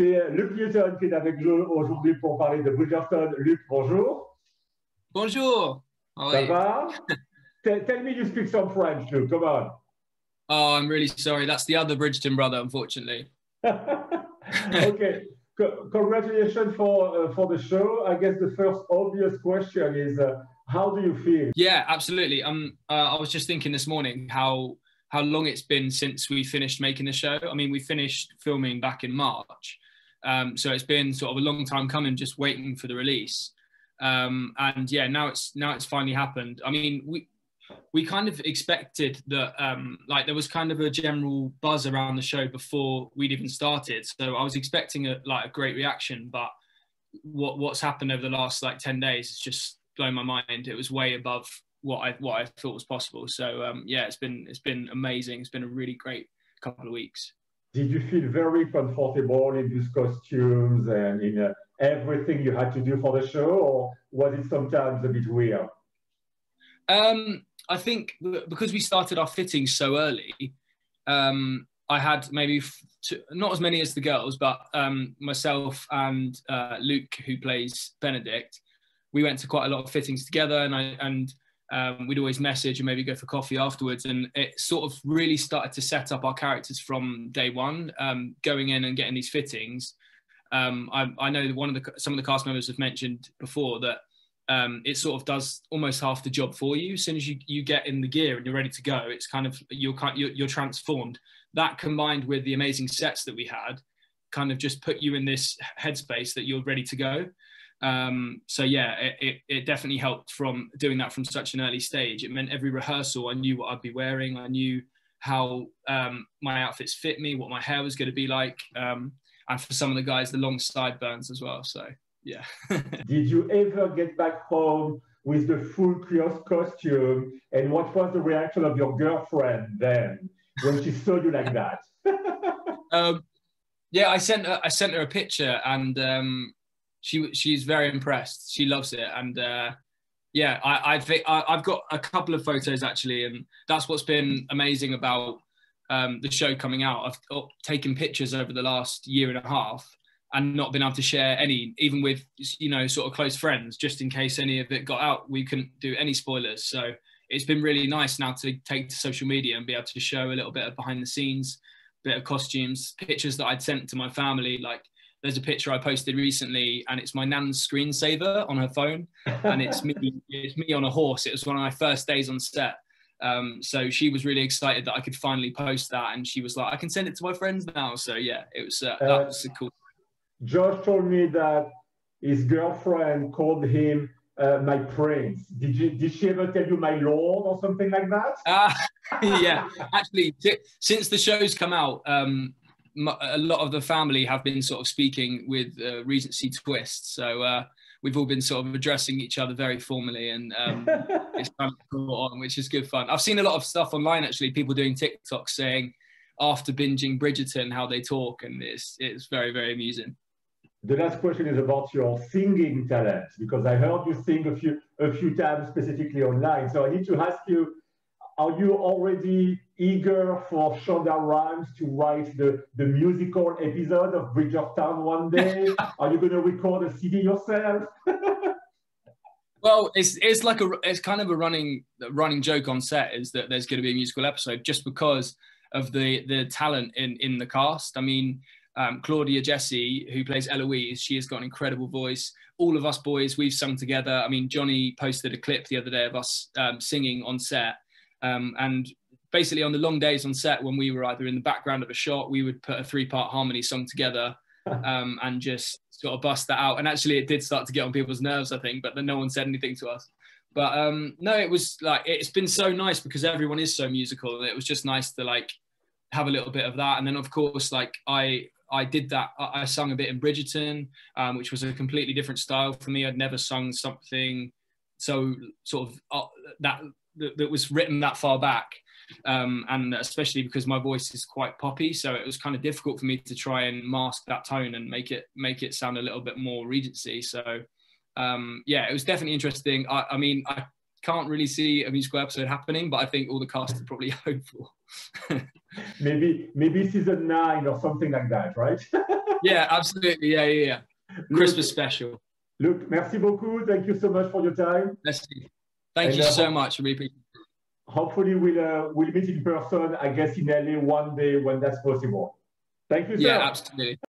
C'est Luke Pearson qui est avec nous aujourd'hui pour parler de Bridgerton. Luke, bonjour. Bonjour. Ça va? Tell me you speak some French, Luke. Come on. Oh, I'm really sorry. That's the other Bridgerton brother, unfortunately. Okay. Congratulations for the show. I guess the first obvious question is, how do you feel? Yeah, absolutely. I was just thinking this morning how long it's been since we finished making the show. I mean, we finished filming back in March. So it's been sort of a long time coming, just waiting for the release. And yeah, now it's finally happened. I mean, we kind of expected that, like there was kind of a general buzz around the show before we'd even started. So I was expecting a great reaction, but what's happened over the last like 10 days has just blown my mind. It was way above what I thought was possible. So yeah, it's been amazing. It's been a really great couple of weeks. Did you feel very comfortable in these costumes and in everything you had to do for the show, or was it sometimes a bit weird? I think because we started our fittings so early, I had maybe not as many as the girls, but myself and Luke, who plays Benedict, we went to quite a lot of fittings together, and we'd always message and maybe go for coffee afterwards. And it sort of really started to set up our characters from day one, going in and getting these fittings. I know some of the cast members have mentioned before that it sort of does almost half the job for you. As soon as you get in the gear and you're ready to go, it's kind of, you're transformed. That combined with the amazing sets that we had kind of just put you in this headspace that you're ready to go. So yeah, it definitely helped from doing that from such an early stage. It meant every rehearsal, I knew what I'd be wearing. I knew how my outfits fit me, what my hair was going to be like. And for some of the guys, the long sideburns as well. So yeah. Did you ever get back home with the full costume? And what was the reaction of your girlfriend then when she saw you like that? Yeah, I sent her a picture, and she's very impressed. She loves it, and yeah, I've got a couple of photos actually, and that's what's been amazing about the show coming out. I've taken pictures over the last year and a half and not been able to share any, even with, you know, sort of close friends, just in case any of it got out. We couldn't do any spoilers, so it's been really nice now to take to social media and be able to show a little bit of behind the scenes, bit of costumes, pictures that I'd sent to my family. Like, there's a picture I posted recently, and it's my nan's screensaver on her phone, and it's me on a horse. It was one of my first days on set. So she was really excited that I could finally post that, and she was like, I can send it to my friends now. So yeah, it was, that was cool. Josh told me that his girlfriend called him my prince. Did she ever tell you my lord or something like that? Yeah, actually, since the show's come out, a lot of the family have been sort of speaking with Regency twist, so we've all been sort of addressing each other very formally, and it's kind of caught on, which is good fun. I've seen a lot of stuff online actually, people doing TikToks saying after binging Bridgerton how they talk, and it's very, very amusing. The last question is about your singing talent, because I heard you sing a few times specifically online, so I need to ask you, are you already eager for Shonda Rhimes to write the musical episode of Bridgerton one day? Are you going to record a CD yourself? Well, it's kind of a running joke on set, is that there's going to be a musical episode, just because of the talent in the cast. I mean, Claudia Jessie, who plays Eloise, she has got an incredible voice. All of us boys, we've sung together. I mean, Johnny posted a clip the other day of us singing on set. And basically on the long days on set, when we were either in the background of a shot, we would put a three-part harmony song together, and just sort of bust that out. And actually it did start to get on people's nerves, I think, but then no one said anything to us. But no, it was like, it's been so nice because everyone is so musical, and it was just nice to like have a little bit of that. And then of course, like I did that. I sung a bit in Bridgerton, which was a completely different style for me. I'd never sung something so sort of that was written that far back, and especially because my voice is quite poppy, so it was kind of difficult for me to try and mask that tone and make it sound a little bit more Regency. So yeah, it was definitely interesting. I mean, I Can't really see a musical episode happening, but I think all the cast are probably hopeful. maybe season 9 or something like that, right? Yeah, absolutely. Yeah. Luke, Christmas special. Luke, merci beaucoup. Thank you so much for your time. Merci. Thank you so much. Really appreciate it. Hopefully we'll meet in person, I guess, in LA one day when that's possible. Thank you, sir. Yeah, absolutely.